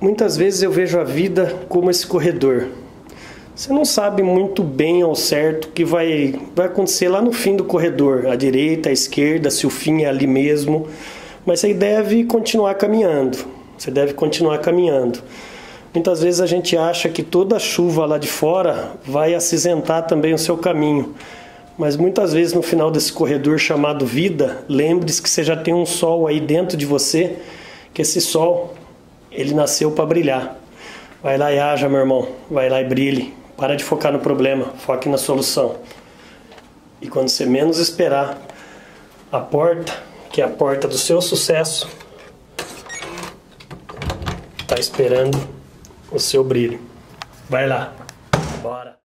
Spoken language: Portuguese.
Muitas vezes eu vejo a vida como esse corredor. Você não sabe muito bem ao certo o que vai acontecer lá no fim do corredor, à direita, à esquerda, se o fim é ali mesmo, mas você deve continuar caminhando, você deve continuar caminhando. Muitas vezes a gente acha que toda a chuva lá de fora vai acinzentar também o seu caminho, mas muitas vezes no final desse corredor chamado vida, lembre-se que você já tem um sol aí dentro de você, que esse sol, ele nasceu para brilhar. Vai lá e haja, meu irmão, vai lá e brilhe. Para de focar no problema, foque na solução. E quando você menos esperar, a porta, que é a porta do seu sucesso, está esperando o seu brilho. Vai lá.